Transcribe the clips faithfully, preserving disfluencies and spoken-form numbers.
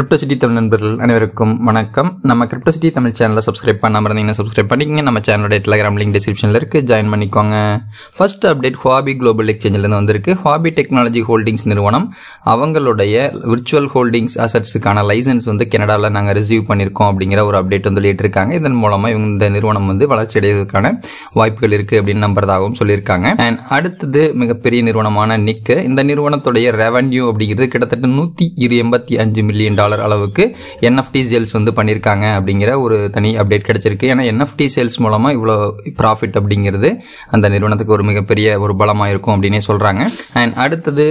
Crypto city Tamil நண்பர்கள் அனைவருக்கும் வணக்கம். நம்ம கிரிப்டோ சிட்டி தமிழ் சேனலில் சப்ஸ்கிரைப் பண்ணாமல் இருந்தீங்கன்னா சப்ஸ்கிரைப் பண்ணிக்கங்க. நம்ம சேனலோட டெலிகிராம் லிங்க் டிஸ்கிரிப்ஷனில் இருக்குது, ஜாயின் பண்ணிக்கோங்க. ஃபர்ஸ்ட் அப்டேட் ஹுவாபி குளோபல் எக்ஸ்சேஞ்சிலேருந்து வந்திருக்கு. ஹுவாபி டெக்னாலஜி ஹோல்டிங்ஸ் நிறுவனம் அவங்களுடைய விர்ச்சுவல் ஹோல்டிங்ஸ் அசட்ஸுக்கான லைசன்ஸ் வந்து கனடாவில் நாங்கள் ரிசீவ் பண்ணியிருக்கோம் அப்படிங்கிற ஒரு அப்டேட் வந்து வெளியிட்டிருக்காங்க. இதன் மூலமாக இவங்க இந்த நிறுவனம் வந்து வளர்ச்சி அடைவதற்கான வாய்ப்புகள் இருக்குது அப்படின்னு நம்புறதாகவும் சொல்லியிருக்காங்க. அண்ட் அடுத்தது மிகப்பெரிய நிறுவனமான நிக்கு, இந்த நிறுவனத்துடைய ரெவன்யூ அப்படிங்கிறது கிட்டத்தட்ட நூற்றி எண்பத்தி அஞ்சு மில்லியன் டாலர் அளவுக்கு என்எஃப்டி சேல்ஸ் வந்து பண்ணியிருக்காங்க அப்படிங்கிற ஒரு தனி அப்டேட் கிடைச்சிருக்கு. ஏன்னா என்எஃப்டி சேல்ஸ் மூலமாக இவ்வளோ ப்ராஃபிட் அப்படிங்கிறது அந்த நிறுவனத்துக்கு ஒரு மிகப்பெரிய ஒரு பலமாக இருக்கும் அப்படின்னே சொல்கிறாங்க. அண்ட் அடுத்தது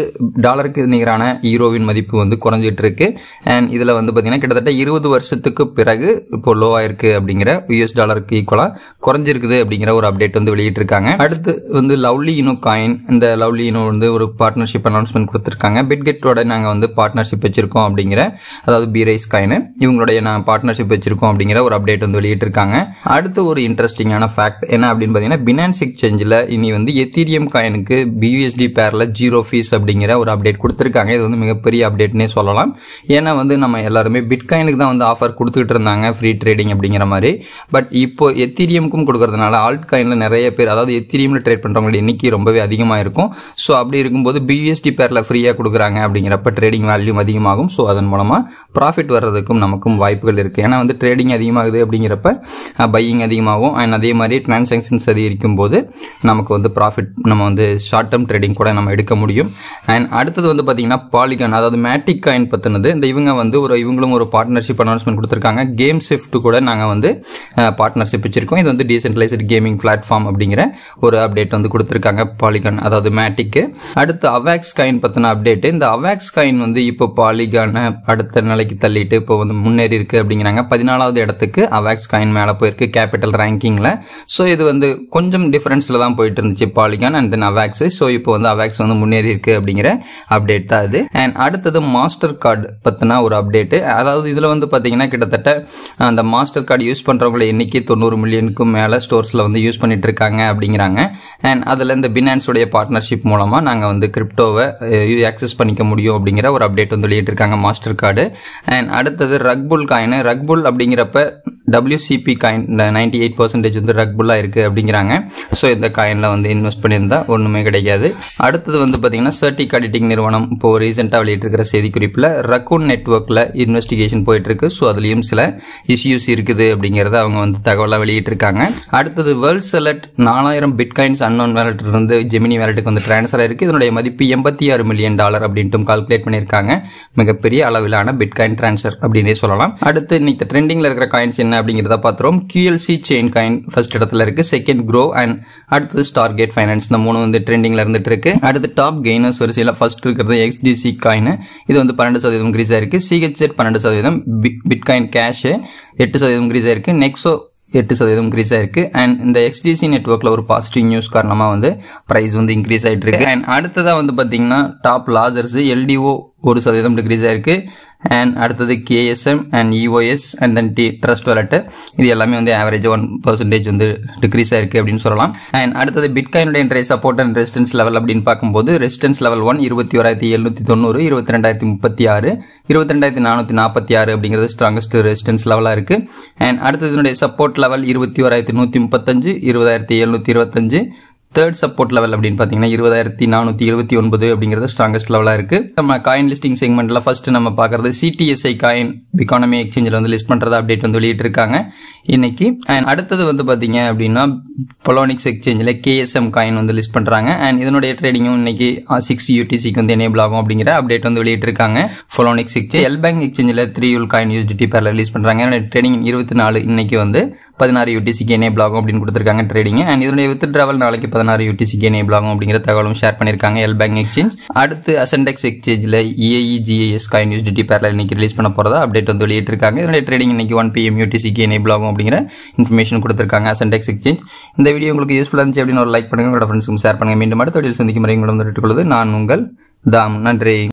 டாலருக்கு நிகரான ஈரோவின் மதிப்பு வந்து குறைஞ்சிட்டு இருக்கு. அண்ட் இதில் வந்து பார்த்தீங்கன்னா கிட்டத்தட்ட இருபது வருஷத்துக்கு பிறகு இப்போ லோவாக இருக்குது அப்படிங்கிற யூஎஸ் டாலருக்கு ஈக்குவலாக குறைஞ்சிருக்குது அப்படிங்கிற ஒரு அப்டேட் வந்து வெளியிட்டிருக்காங்க. அடுத்து வந்து லவ்லி இனோ காயின், இந்த லவ்லி இனோ வந்து ஒரு பார்ட்னர்ஷிப் அனௌன்ஸ்மெண்ட் கொடுத்துருக்காங்க. பிட்கெட்டோட நாங்கள் வந்து பார்ட்னர்ஷிப் வச்சிருக்கோம் அப்படிங்கிற, அதாவது பீரைஸ் காயின் இவங்களுடைய நான் பார்ட்னர்ஷிப் வச்சிருக்கோம் அப்படிங்கிற ஒரு அப்டேட் வந்து வெளியிட்டிருக்காங்க. அடுத்து ஒரு இன்ட்ரெஸ்டிங்கான ஃபேக்ட் என்ன அப்படின்னு பார்த்தீங்கன்னா, பினான்ஸ் எக்ஸ்சேஞ்சில் இனி வந்து எத்தீரியம் காயினுக்கு பியூஎஸ்டி பேரில் ஜீரோ ஃபீஸ் அப்படிங்கிற ஒரு அப்டேட் கொடுத்துருக்காங்க. இது வந்து மிகப்பெரிய அப்டேட்னே சொல்லலாம். ஏன்னா வந்து நம்ம எல்லாருமே பிட்காயினுக்கு தான் வந்து ஆஃபர் கொடுத்துட்டு இருந்தாங்க ஃப்ரீ ட்ரேடிங் அப்படிங்கிற மாதிரி. பட் இப்போ எத்தீரியமுக்கும் கொடுக்கறதுனால ஆல்ட் காயினில் நிறைய பேர், அதாவது எத்தீரியமில் ட்ரேட் பண்ணுறவங்களோட எண்ணிக்கை ரொம்பவே அதிகமாக இருக்கும். ஸோ அப்படி இருக்கும்போது பியூஎஸ்டி பேரில் ஃப்ரீயாக கொடுக்குறாங்க அப்படிங்கிறப்ப ட்ரேடிங் வேல்யூ அதிகமாகும். ஸோ அதன் மூலமாக ப்ராஃபிட் வர்றதுக்கும் நமக்கும் வாய்ப்புகள் இருக்குது. ஏன்னா வந்து ட்ரேடிங் அதிகமாகுது அப்படிங்கிறப்ப பையிங் அதிகமாகும். அண்ட் அதே மாதிரி டிரான்சாக்ஷன்ஸ் அதிகரிக்கும் போது நமக்கு வந்து ப்ராஃபிட் நம்ம வந்து ஷார்ட் டேர்ம் ட்ரேடிங் கூட நம்ம எடுக்க முடியும். அண்ட் அடுத்தது வந்து பார்த்திங்கன்னா பாலிகான், அதாவது மேட்டிக் காயின் பற்றினது. இந்த இவங்க வந்து ஒரு இவங்களும் ஒரு பார்ட்னர்ஷிப் அனௌன்ஸ்மெண்ட் கொடுத்துருக்காங்க. கேம் ஷிஃப்ட் கூட நாங்கள் வந்து பார்ட்னர்ஷிப் வச்சுருக்கோம். இது வந்து டீசென்ட்ரலைஸ்டு கேமிங் பிளாட்ஃபார்ம் அப்படிங்கிற ஒரு அப்டேட் வந்து கொடுத்துருக்காங்க பாலிகான், அதாவது மேட்டிக்கு. அடுத்து அவாக்ஸ் காயின் பற்றின அப்டேட்டு. இந்த அவாக்ஸ் காயின் வந்து இப்போ பாலிகானை அடுத்த நிலைக்கு தள்ளிட்டு இப்போ வந்து முன்னேறி இருக்கு அப்படிங்கிறாங்க. பதினாலாவது இடத்துக்கு அவாக்ஸ் காயின் மேலே போயிருக்கு கேபிட்டல் ரேங்கிங்கில். ஸோ இது வந்து கொஞ்சம் டிஃபரன்ஸில் தான் போயிட்டு இருந்துச்சு Polygon and then Avax. So இப்போ வந்து அவாக்ஸ் வந்து முன்னேறி இருக்கு அப்படிங்கிற அப்டேட் தான் இது. அண்ட் அடுத்தது மாஸ்டர் கார்டு பற்றினா ஒரு அப்டேட்டு. அதாவது இதில் வந்து பார்த்தீங்கன்னா கிட்டத்தட்ட அந்த மாஸ்டர் கார்டு யூஸ் பண்ணுறவங்கள எண்ணிக்கை தொண்ணூறு மில்லியனுக்கும் மேலே ஸ்டோர்ஸில் வந்து யூஸ் பண்ணிட்டு இருக்காங்க அப்படிங்கிறாங்க. அண்ட் அதில் இந்த பினான்ஸுடைய பார்ட்னர்ஷிப் மூலமாக நாங்கள் வந்து கிரிப்டோவை ஆக்சஸ் பண்ணிக்க முடியும் அப்படிங்கிற ஒரு அப்டேட் வந்து வெளியிட்டிருக்காங்க மாஸ்டர் கார்டு. அண்ட் அடுத்தது ரக்புல் காயின். ரக்புல் அப்படிங்கிறப்ப WCB coin ninety eight percentage வந்து ரக்புல்லாக இருக்குது அப்படிங்கிறாங்க. ஸோ இந்த காயினில் வந்து இன்வெஸ்ட் பண்ணியிருந்தால் ஒன்றுமே கிடைக்காது. அடுத்தது வந்து பார்த்தீங்கன்னா சர்டிக் ஆடிட்டிங் நிறுவனம் இப்போது ரீசெண்டாக வெளியிட்டிருக்கிற செய்திக்குறிப்பில் ரக்கூன் நெட்வொர்க்கில் இன்வெஸ்டிகேஷன் போயிட்டுருக்கு. ஸோ அதுலேயும் சில இஷ்யூஸ் இருக்குது அப்படிங்கிறத அவங்க வந்து தகவலாக வெளியிட்டிருக்காங்க. அடுத்தது வேர்ல்ட் செலட் நாலாயிரம் பிட்காயின்ஸ் அன்னோன் வேலட்டிலிருந்து ஜெமினி வேலட்டுக்கு வந்து டிரான்ஸ்ஃபர் ஆயிருக்கு. இதனுடைய மதிப்பு எண்பத்தி ஆறு மில்லியன் டாலர் அப்படின்ட்டு கால்குலேட் பண்ணியிருக்காங்க. மிகப்பெரிய அளவிலான பிட்காயின் டிரான்ஸ்ஃபர் அப்படின்னே சொல்லலாம். அடுத்து இன்னைக்கு ட்ரெண்டிங்கில் இருக்கிற காயின்ஸ் என்ன அப்படிங்கிறத பார்த்துருவோம். கியூஎல்சி செயின் காயின் ஃபர்ஸ்ட் இடத்துல இருக்கு, செகண்ட் க்ரோ, அண்ட் அடுத்தது ஸ்டார்கேட் ஃபைனான்ஸ். இந்த மூணு வந்து ட்ரெண்டிங்கில் இருந்துட்டு இருக்கு. அடுத்து டாப் கெய்னர்ஸ் வரிசையில் ஃபர்ஸ்ட் இருக்கிறது எக்ஸ்டிசி காயின், இது வந்து பன்னெண்டு சதவீதம் கிரீஸ் ஆயிருக்கு. சிஹெச்எட் பன்னெண்டு சதவீதம் பிட்காயின் கேஷ் எட்டு சதவீதம் கிரீஸ் ஆயிருக்கு. நெக்ஸோ எட்டு சதவீதம் இன்க்ரீஸ் ஆயிருக்கு. அண்ட் இந்த எக்ஸ்டிசி நெட்வொர்க்கில் ஒரு பாசிட்டிவ் நியூஸ் காரணமாக வந்து ப்ரைஸ் வந்து இன்க்ரீஸ் ஆகிட்டு இருக்கு. அண்ட் அடுத்ததாக வந்து பார்த்தீங்கன்னா டாப் லார்ஜர்ஸ் எல்டிஓ ஒரு சதவீதம் டிக்ரீஸ் ஆயிருக்கு. அண்ட் அடுத்தது KSM and EOS and then T trust wallet. இது எல்லாமே வந்து ஆவரேஜ் ஒன் பர்சன்டேஜ் வந்து டிக்ரீஸ் ஆயிருக்கு அப்படின்னு சொல்லலாம். அண்ட் அடுத்தது பிட்காயினுடைய இன்றைய சப்போர்ட் அண்ட் ரெசிஸ்டன்ஸ் லெவல் அப்படின்னு பார்க்கும்போது ரெசிஸ்டன்ஸ் லெவல் ஒன் இருபத்தி ஓராயிரத்தி எழுநூற்றி தொண்ணூறு, இருபத்தி ரெண்டாயிரத்தி முப்பத்தி ஆறு, இருபத்தி ரெண்டாயிரத்தி நானூற்றி நாற்பத்தி ஆறு அப்படிங்கிறது ஸ்ட்ராங்கஸ்ட் ரெசிஸ்டன்ஸ் லெவலாக இருக்கு. அண்ட் அடுத்தது இதனுடைய சப்போர்ட் லெவல் இருபத்தி ஓராயிரத்தி நூற்றி முப்பத்தஞ்சு, இருபதாயிரத்தி எழுநூற்றி இருபத்தஞ்சு. தேர்ட் சப்போர்ட் லெவல் அப்படின்னு பார்த்தீங்கன்னா இருபதாயிரத்தி நானூற்றி இருபத்தி ஒன்பது அப்படிங்கிறது ஸ்ட்ராங்கஸ்ட் லெவலாக இருக்குது. நம்ம காயின் லிஸ்டிங் செக்மெண்ட்டில் ஃபஸ்ட்டு நம்ம பார்க்குறது சிடிஎஸ்ஐ காயின் எக்கானமி எக்ஸ்சேஞ்சில் வந்து லிஸ்ட் பண்ணுறதா அப்டேட் வந்து வெளியிட்டிருக்காங்க இன்றைக்கி. அண்ட் அடுத்தது வந்து பார்த்தீங்க அப்படின்னா பொலானிக்ஸ் எக்ஸ்சேஞ்சில் கேஎஸ்எம் காயின் வந்து லிஸ்ட் பண்ணுறாங்க. அண்ட் இதனுடைய ட்ரேடிங்கும் இன்றைக்கி சிக்ஸ் யூடிசிக்கு வந்து எனேபிள் ஆகும் அப்படிங்கிற அப்டேட் வந்து வெளியிட்டிருக்காங்க பொலானிக்ஸ் எக்ஸ்சேஞ்ச். எல்-பேங்க் எக்ஸ்சேஞ்சில் த்ரீ யூல் காயின் யூஎஸ்டி பேரில் ரிலீஸ் பண்ணுறாங்க. என்னுடைய ட்ரேடிங் இருபத்தி நாலு இன்றைக்கி வந்து பதினாறு யூடிசிக்கு எனேபிள் ஆகும் அப்படின்னு கொடுத்துருக்காங்க ட்ரேடிங். அண்ட் இதனுடைய வித்ட்ராவல் நாளைக்கு பதினாறு யூடிசிக்கு எனேபிள் ஆகும் அப்படிங்கிற தகவலும் ஷேர் பண்ணியிருக்காங்க எல்-பேங்க் எக்ஸ்சேஞ்ச். அடுத்து அசெண்டெக்ஸ் எக்ஸ்சேஞ்சில் இஏஇ ஜிஏஎஸ் காயின் யூஎஸ்டி பேரில் இன்னைக்கு ரிலீஸ் பண்ண போகிறதா அப்டேட் வந்து வெளியிட்டிருக்காங்க. இதனுடைய ட்ரேடிங் இன்னைக்கு ஒன் பிஎம் யூடிசிக்கு எனேபிள் ஆகும் அப்படிங்கிற இன்ஃபர்மேஷன் கொடுத்துருக்காங்க அசெண்டெக்ஸ் எக்ஸ்சேஞ்ச். இந்த வீடியோ உங்களுக்கு யூஸ்ஃபுல்லாக இருந்துச்சு அப்படின்னு ஒரு லைக் பண்ணுங்கள், உங்களோட ஃப்ரெண்ட்ஸுக்கு ஷேர் பண்ணுங்கள். மீண்டும் அடுத்த வீடியோ சந்திக்கும் வரை உங்களிடம் கேட்டுக்கொள்வது நான் உங்கள் தாம். நன்றி.